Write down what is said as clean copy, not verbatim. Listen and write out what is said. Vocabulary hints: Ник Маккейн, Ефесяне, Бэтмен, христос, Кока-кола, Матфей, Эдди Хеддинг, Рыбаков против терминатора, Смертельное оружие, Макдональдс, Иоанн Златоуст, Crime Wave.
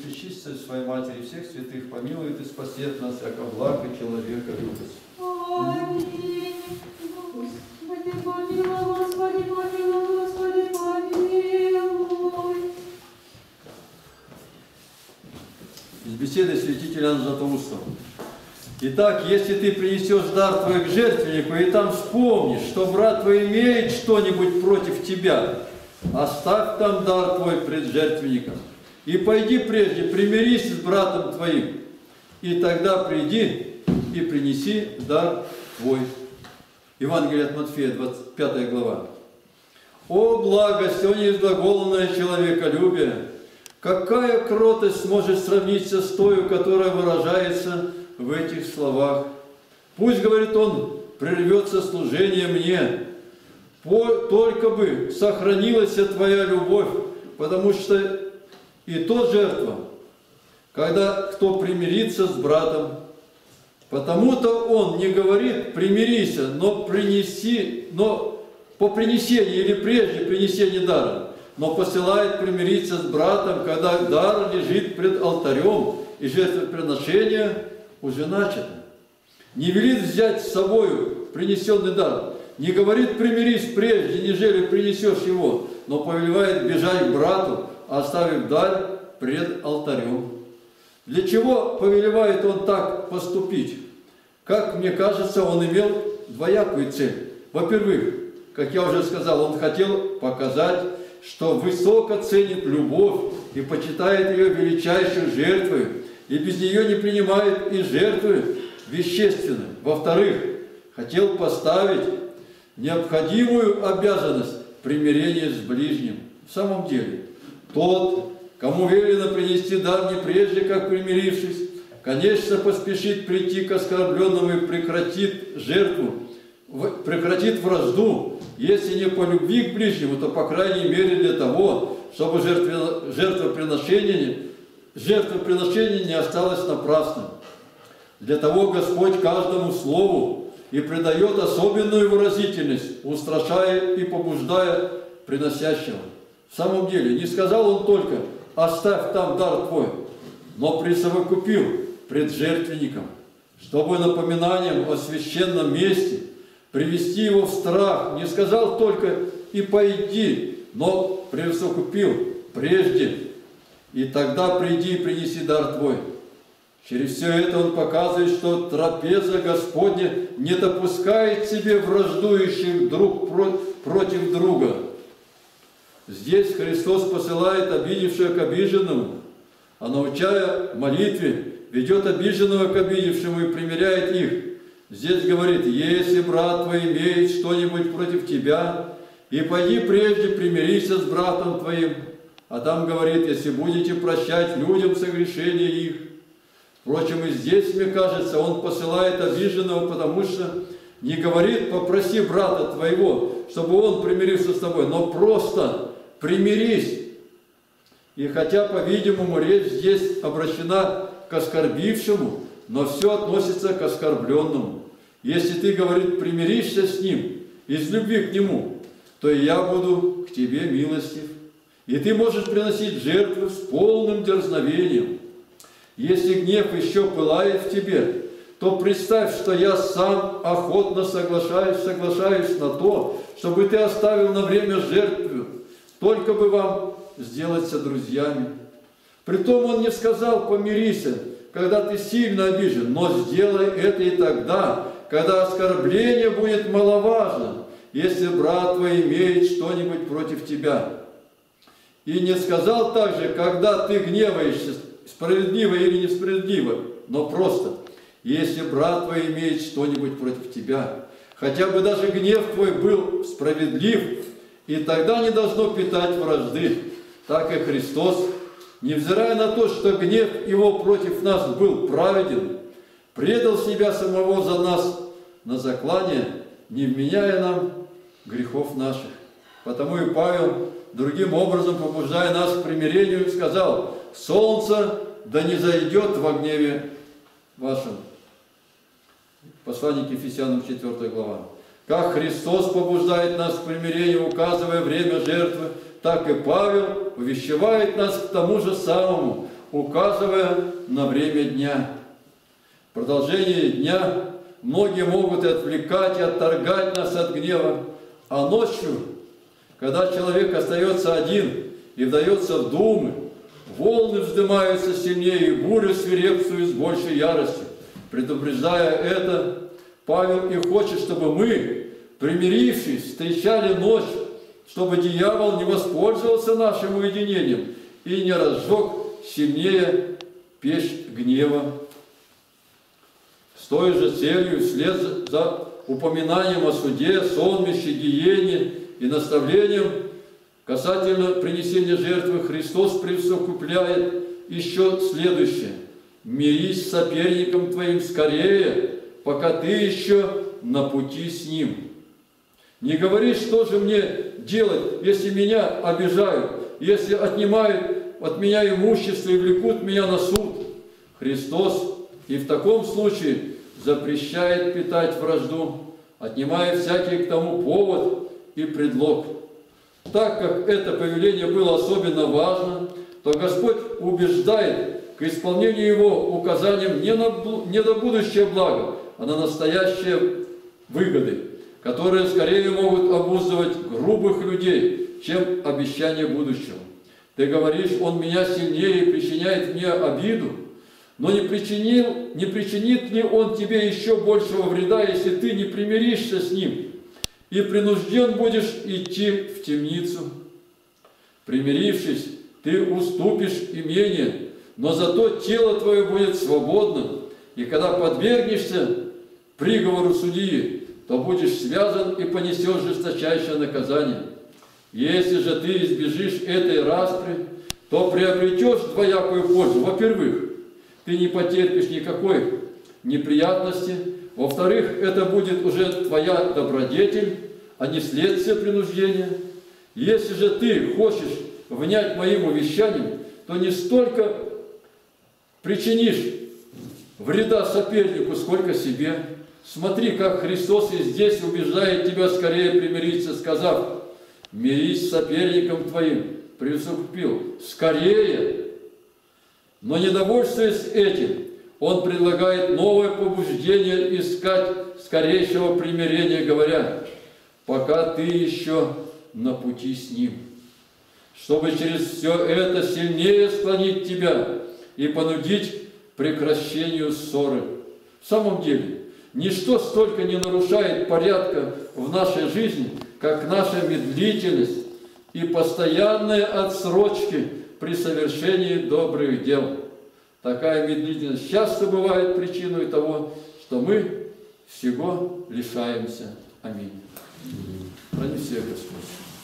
Пречиститель своей матери всех святых помилует и спасет нас, как облако человека любит. Аминь. Господи, помилуй, Господи, помилуй, Господи, помилуй. Из беседы святителя Иоанна Златоуста. Итак, если ты принесешь дар твой к жертвеннику и там вспомнишь, что брат твой имеет что-нибудь против тебя, оставь там дар твой пред жертвенником. И пойди прежде, примирись с братом твоим, и тогда приди и принеси дар твой. Евангелие от Матфея, 25 глава. О благость, о неизглаголанное человеколюбие! Какая кротость может сравниться с той, которая выражается в этих словах? Пусть, говорит он, прервется служение мне, только бы сохранилась твоя любовь, потому что и то жертва, когда кто примирится с братом, потому-то он не говорит «примирися», но по принесении или прежде принесения дара, но посылает примириться с братом, когда дар лежит пред алтарем, и жертвоприношение уже начато. Не велит взять с собою принесенный дар, не говорит «примирись прежде, нежели принесешь его», но повелевает бежать к брату, оставив дар пред алтарем. Для чего повелевает он так поступить? Как мне кажется, он имел двоякую цель. Во-первых, как я уже сказал, он хотел показать, что высоко ценит любовь и почитает ее величайшей жертвой, и без нее не принимает и жертвы вещественной. Во-вторых, хотел поставить необходимую обязанность примирения с ближним. В самом деле, тот, кому велено принести дар не прежде, как примирившись, конечно, поспешит прийти к оскорбленному и прекратит жертву, прекратит вражду, если не по любви к ближнему, то, по крайней мере, для того, чтобы жертвоприношение не осталось напрасным. Для того Господь каждому слову и придает особенную выразительность, устрашая и побуждая приносящего. В самом деле, не сказал он только «оставь там дар твой», но присовокупил пред жертвенником, чтобы напоминанием о священном месте привести его в страх. Не сказал только «и пойди», но присовокупил прежде, и тогда приди и принеси дар твой. Через все это он показывает, что трапеза Господня не допускает себе враждующих друг против друга. Здесь Христос посылает обидевшего к обиженному, а научая молитве, ведет обиженного к обидевшему и примиряет их. Здесь говорит, если брат твой имеет что-нибудь против тебя, и пойди прежде примирися с братом твоим. А там говорит, если будете прощать людям согрешения их. Впрочем, и здесь, мне кажется, он посылает обиженного, потому что не говорит, попроси брата твоего, чтобы он примирился с тобой, но просто примирись. И хотя, по-видимому, речь здесь обращена к оскорбившему, но все относится к оскорбленному. Если ты, говорит, примиришься с ним из любви к нему, то и я буду к тебе милостив. И ты можешь приносить жертвы с полным дерзновением. Если гнев еще пылает в тебе, то представь, что я сам охотно соглашаюсь на то, чтобы ты оставил на время жертву, только бы вам сделаться друзьями. Притом он не сказал «помирися», когда ты сильно обижен, но сделай это и тогда, когда оскорбление будет маловажно, если брат твой имеет что-нибудь против тебя. И не сказал также, когда ты гневаешься, справедливо или несправедливо, но просто «если брат твой имеет что-нибудь против тебя, хотя бы даже гнев твой был справедлив, и тогда не должно питать вражды». Так и Христос, невзирая на то, что гнев его против нас был праведен, предал себя самого за нас на заклание, не вменяя нам грехов наших. Потому и Павел, другим образом побуждая нас к примирению, сказал «Солнце да не зайдет во гневе вашем». Послание к Ефесянам, 4 глава. Как Христос побуждает нас к примирению, указывая время жертвы, так и Павел увещевает нас к тому же самому, указывая на время дня. В продолжении дня многие могут и отвлекать, и отторгать нас от гнева, а ночью, когда человек остается один и вдается в думы, волны вздымаются сильнее, и буря свирепствует с большей яростью. Предупреждая это, Павел и хочет, чтобы мы, примирившись, встречали ночь, чтобы дьявол не воспользовался нашим уединением и не разжег сильнее печь гнева. С той же целью, вслед за упоминанием о суде, сонмище, гиене и наставлением касательно принесения жертвы, Христос присовокупляет еще следующее: «Мирись с соперником твоим скорее, пока ты еще на пути с ним». Не говори, что же мне делать, если меня обижают, если отнимают от меня имущество и влекут меня на суд. Христос и в таком случае запрещает питать вражду, отнимая всякий к тому повод и предлог. Так как это повеление было особенно важно, то Господь убеждает к исполнению его указанием не на будущее благо, а на настоящие выгоды, которые скорее могут обуздывать грубых людей, чем обещание будущего. Ты говоришь, он меня сильнее причиняет мне обиду, но не причинит ли он тебе еще большего вреда, если ты не примиришься с ним и принужден будешь идти в темницу? Примирившись, ты уступишь имение, но зато тело твое будет свободно, и когда подвергнешься приговору судьи, то будешь связан и понесешь жесточайшее наказание. Если же ты избежишь этой распри, то приобретешь двоякую пользу. Во-первых, ты не потерпишь никакой неприятности. Во-вторых, это будет уже твоя добродетель, а не следствие принуждения. Если же ты хочешь внять моим увещаниям, то не столько причинишь вреда сопернику, сколько себе. Смотри, как Христос и здесь убеждает тебя скорее примириться, сказав: «Мирись с соперником твоим», присовокупил, «скорее». Но не довольствуясь этим, он предлагает новое побуждение искать скорейшего примирения, говоря: «Пока ты еще на пути с ним», чтобы через все это сильнее склонить тебя и понудить к прекращению ссоры. В самом деле, ничто столько не нарушает порядка в нашей жизни, как наша медлительность и постоянные отсрочки при совершении добрых дел. Такая медлительность часто бывает причиной того, что мы всего лишаемся. Аминь. Храни всех Господь.